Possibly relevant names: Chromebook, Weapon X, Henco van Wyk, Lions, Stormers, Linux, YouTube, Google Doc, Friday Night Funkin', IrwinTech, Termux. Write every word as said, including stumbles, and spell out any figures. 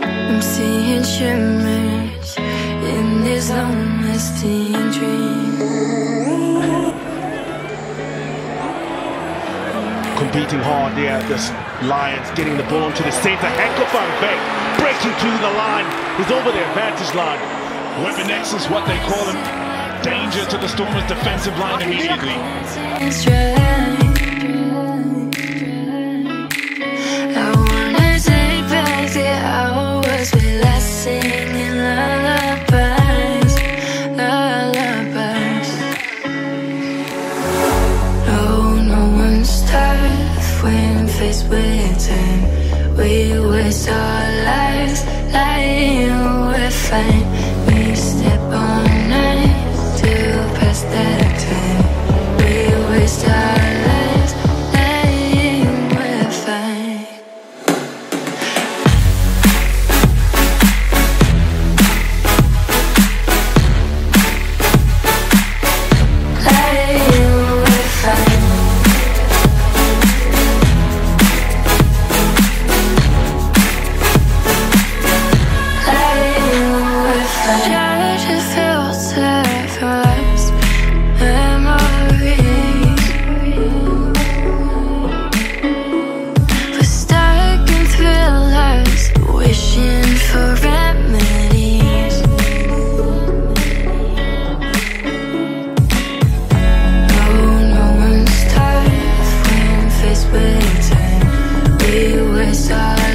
I'm seeing shimmers in this honesty and dream. Competing hard there, this Lions getting the ball onto the center. Henco van Wyk breaking through the line. He's over their vantage line. Weapon X is what they call him. Danger to the Stormers' defensive line immediately. When faced with time, we waste our lives lying awake. Fine, we step on ice to pass that time. We waste our lives lying awake. Fine. With time, we waste our